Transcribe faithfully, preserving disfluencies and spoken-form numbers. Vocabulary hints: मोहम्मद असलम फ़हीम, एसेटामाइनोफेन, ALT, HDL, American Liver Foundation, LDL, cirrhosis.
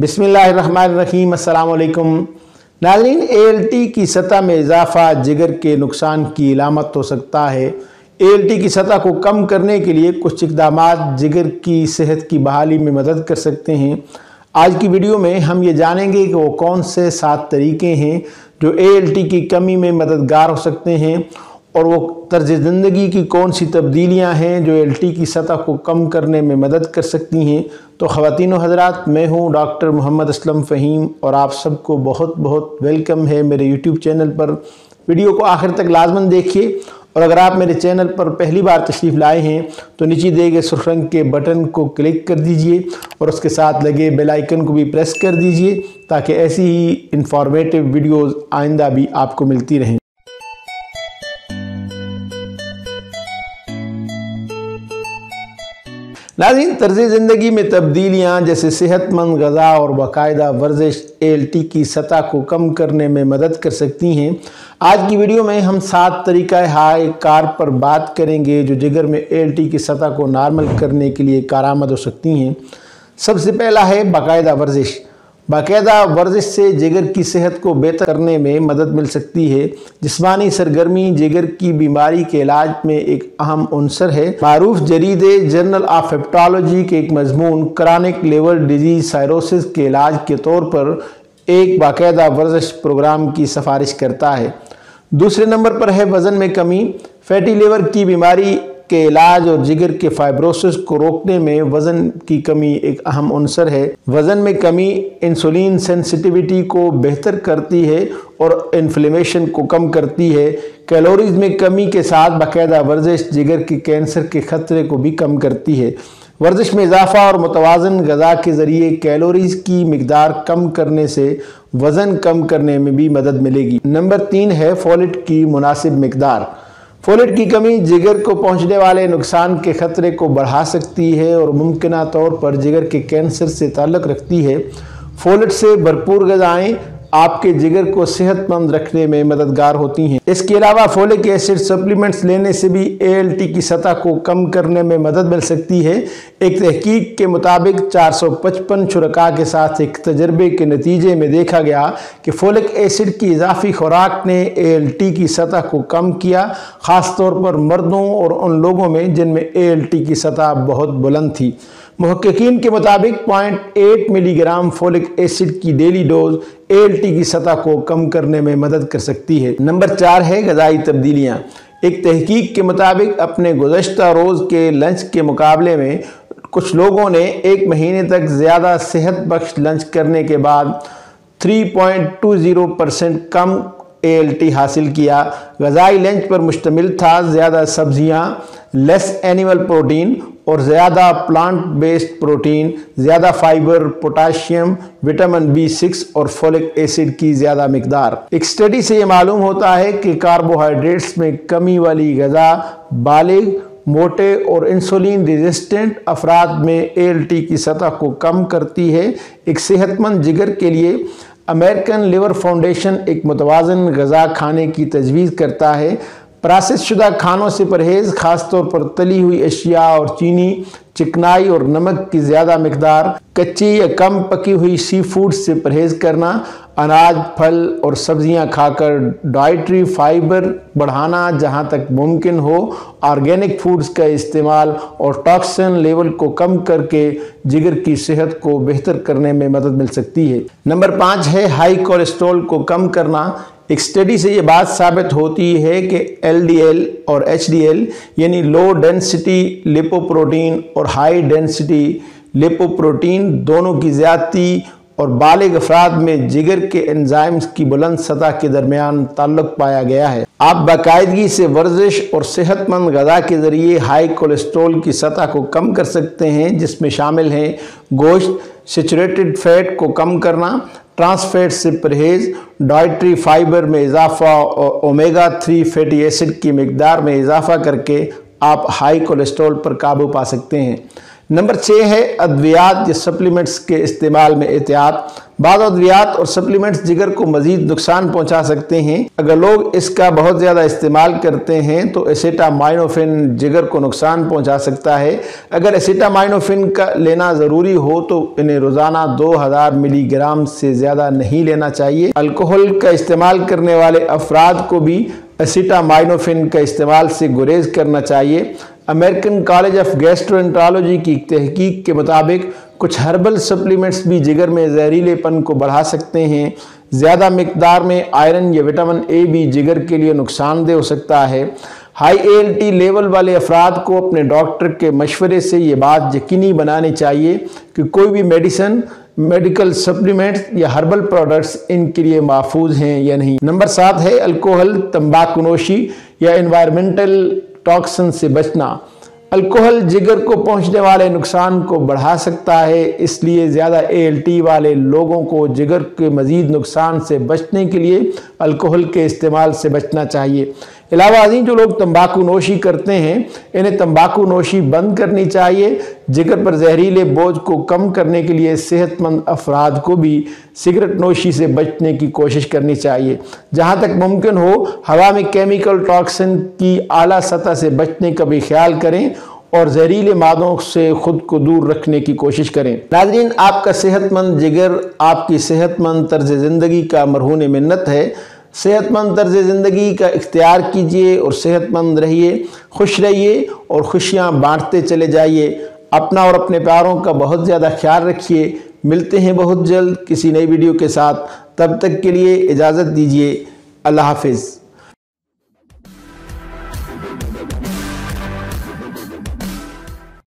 बिस्मिल्लाहिर्रहमानिर्रहीम अस्सलाम वालेकुम नाज़रीन, ए एल टी की सतह में इजाफा जिगर के नुकसान की इलामत हो सकता है। ए एल टी की सतह को कम करने के लिए कुछ इकदाम जिगर की सेहत की बहाली में मदद कर सकते हैं। आज की वीडियो में हम ये जानेंगे कि वो कौन से सात तरीके हैं जो ए एल टी की कमी में मददगार हो सकते हैं और वो तर्ज ज़िंदगी की कौन सी तब्दीलियां हैं जो ए एल टी की सतह को कम करने में मदद कर सकती हैं। तो ख़वातीन और हज़रात, मैं हूं डॉक्टर मोहम्मद असलम फ़हीम और आप सबको बहुत बहुत वेलकम है मेरे यूट्यूब चैनल पर। वीडियो को आखिर तक लाजमन देखिए और अगर आप मेरे चैनल पर पहली बार तशरीफ़ लाए हैं तो नीचे दिए गए सुर्ख रंग के बटन को क्लिक कर दीजिए और उसके साथ लगे बेल आइकन को भी प्रेस कर दीजिए ताकि ऐसी ही इंफॉर्मेटिव वीडियोज़ आइंदा भी आपको मिलती रहें। नाज़रीन, तर्ज़ ज़िंदगी में तब्दीलियाँ जैसे सेहतमंद ग़िज़ा और बाकायदा वर्जिश ए एल टी की सतह को कम करने में मदद कर सकती हैं। आज की वीडियो में हम सात तरीक़ा हाय कार पर बात करेंगे जो जिगर में ए एल टी की सतह को नॉर्मल करने के लिए कारामद हो सकती हैं। सबसे पहला है बाकायदा वर्जिश। बाकायदा वर्जिश से जिगर की सेहत को बेहतर करने में मदद मिल सकती है। जिस्मानी सरगर्मी जिगर की बीमारी के इलाज में एक अहम अंसर है। मारूफ जरीदे जर्नल ऑफ हेपेटोलॉजी के एक मजमून क्रॉनिक लिवर डिजीज साइरोसिस के इलाज के तौर पर एक बाकायदा वर्जिश प्रोग्राम की सिफारिश करता है। दूसरे नंबर पर है वज़न में कमी। फैटी लिवर की बीमारी के इलाज और जिगर के फाइब्रोसिस को रोकने में वज़न की कमी एक अहम अंसर है। वज़न में कमी इंसुलिन सेंसिटिविटी को बेहतर करती है और इन्फ्लेमेशन को कम करती है। कैलोरीज में कमी के साथ बाकायदा वर्जिश जिगर के कैंसर के खतरे को भी कम करती है। वर्जिश में इजाफा और मुतवाज़न ग़िज़ा के ज़रिए कैलोरीज की मिकदार कम करने से वज़न कम करने में भी मदद मिलेगी। नंबर तीन है फोलेट की मुनासिब मिकदार। फोलेट की कमी जिगर को पहुंचने वाले नुकसान के खतरे को बढ़ा सकती है और मुमकिन तौर पर जिगर के कैंसर से ताल्लुक़ रखती है। फोलेट से भरपूर ग़िज़ाएँ आपके जिगर को सेहतमंद रखने में मददगार होती हैं। इसके अलावा फोलिक एसिड सप्लीमेंट्स लेने से भी ए एल टी की सतह को कम करने में मदद मिल सकती है। एक तहकीक के मुताबिक चार सौ पचपन शुरका के साथ एक तजर्बे के नतीजे में देखा गया कि फोलिक एसिड की इजाफी खुराक ने ए एल टी की सतह को कम किया, ख़ास तौर पर मर्दों और उन लोगों में जिनमें ए एल टी की सतह बहुत बुलंद थी। मुहक्किकीन के मुताबिक ज़ीरो पॉइंट आठ मिलीग्राम फोलिक एसिड की daily dose A L T की सतह को कम करने में मदद कर सकती है। नंबर चार है ग़िज़ाई तब्दीलियाँ। एक तहकीक के मुताबिक अपने गुज़श्ता रोज़ के लंच के मुकाबले में कुछ लोगों ने एक महीने तक ज़्यादा सेहत बख्श लंच करने के बाद तीन पॉइंट दो ज़ीरो परसेंट कम ए एल टी हासिल किया। ग़िज़ाई लंच पर मुश्तमिल था, ज़्यादा सब्जियाँ, लेस एनिमल प्रोटीन और ज़्यादा प्लांट बेस्ड प्रोटीन, ज़्यादा fibre, potassium, vitamin B six और फोलिक एसिड की ज़्यादा मिकदार। एक स्टडी से ये मालूम होता है कि कार्बोहाइड्रेट्स में कमी वाली ग़िज़ा बालिग, मोटे और इंसुलिन रेजिस्टेंट अफराद में ए एल टी की सतह को कम करती है। एक सेहतमंद जिगर के लिए अमेरिकन लिवर फाउंडेशन एक मुतवाज़न ग़िज़ा खाने की तजवीज़ करता है। प्रोसेस शुदा खानों से परहेज़, ख़ासतौर पर तली हुई अशिया और चीनी, चिकनाई और नमक की ज़्यादा मिकदार, कच्ची या कम पकी हुई सी फूड से परहेज़ करना, अनाज, फल और सब्जियां खाकर डाइटरी फाइबर बढ़ाना जहां तक मुमकिन हो, ऑर्गेनिक फूड्स का इस्तेमाल और टॉक्सिन लेवल को कम करके जिगर की सेहत को बेहतर करने में मदद मिल सकती है। नंबर पाँच है हाई कोलेस्ट्रॉल को कम करना। एक स्टडी से ये बात साबित होती है कि एल डी एल और एच डी एल यानी लो डेंसिटी लिपोप्रोटीन और हाई डेंसिटी लिपोप्रोटीन दोनों की ज़्यादती और बालिग अफराद में जिगर के एंजाइम्स की बुलंद सतह के दरमियान ताल्लुक पाया गया है। आप बाकायदगी से वर्जिश और सेहतमंद ग़िज़ा के ज़रिए हाई कोलेस्ट्रॉल की सतह को कम कर सकते हैं, जिसमें शामिल हैं गोश्त, सेचुरेटेड फैट को कम करना, ट्रांस फैट से परहेज़, डाइटरी फाइबर में इजाफा और ओमेगा थ्री फैटी एसिड की मकदार में इजाफा करके आप हाई कोलेस्ट्रॉल पर काबू पा सकते हैं। नंबर छः है अद्वियात या सप्लीमेंट्स के इस्तेमाल में एहतियात। बाद अद्वियात और सप्लीमेंट्स जिगर को मजीद नुकसान पहुंचा सकते हैं। अगर लोग इसका बहुत ज़्यादा इस्तेमाल करते हैं तो एसेटामाइनोफेन जिगर को नुकसान पहुंचा सकता है। अगर एसेटामाइनोफेन का लेना ज़रूरी हो तो इन्हें रोज़ाना दो हज़ार मिलीग्राम से ज़्यादा नहीं लेना चाहिए। अल्कोहल का इस्तेमाल करने वाले अफराद को भी एसिटामाइनोफेन का इस्तेमाल से गुरेज करना चाहिए। अमेरिकन कॉलेज ऑफ गैस्ट्रोएंटरोलॉजी की तहकीक के मुताबिक कुछ हर्बल सप्लीमेंट्स भी जिगर में जहरीलेपन को बढ़ा सकते हैं। ज़्यादा मिकदार में आयरन या विटामिन ए भी जिगर के लिए नुकसानदेह हो सकता है। High A L T level वाले अफराद को अपने डॉक्टर के मशवरे से ये बात यकीनी बनानी चाहिए कि कोई भी मेडिसन, मेडिकल सप्लीमेंट्स या हर्बल प्रोडक्ट्स इनके लिए महफूज हैं या नहीं। नंबर सात है अल्कोहल, तंबाकूनोशी या एनवायरमेंटल टॉक्सिन से बचना। अल्कोहल जिगर को पहुंचने वाले नुकसान को बढ़ा सकता है, इसलिए ज़्यादा ए एल टी वाले लोगों को जिगर के मज़ीद नुकसान से बचने के लिए अल्कोहल के इस्तेमाल से बचना चाहिए। अलावा जो लोग तंबाकू नोशी करते हैं इन्हें तंबाकू नोशी बंद करनी चाहिए। जिगर पर जहरीले बोझ को कम करने के लिए सेहतमंद अफराद को भी सिगरेट नोशी से बचने की कोशिश करनी चाहिए। जहाँ तक मुमकिन हो हवा में केमिकल टॉक्सिन की आला सतह से बचने का भी ख्याल करें और जहरीले मादों से ख़ुद को दूर रखने की कोशिश करें। नाज़रीन, आपका सेहतमंद जिगर आपकी सेहतमंद तर्ज ज़िंदगी का मरहून मिन्नत है। सेहतमंद तर्ज ज़िंदगी का इख्तियार कीजिए और सेहतमंद रहिए, खुश रहिए और खुशियाँ बांटते चले जाइए। अपना और अपने प्यारों का बहुत ज़्यादा ख्याल रखिए। मिलते हैं बहुत जल्द किसी नई वीडियो के साथ, तब तक के लिए इजाज़त दीजिए। अल्लाह हाफिज़।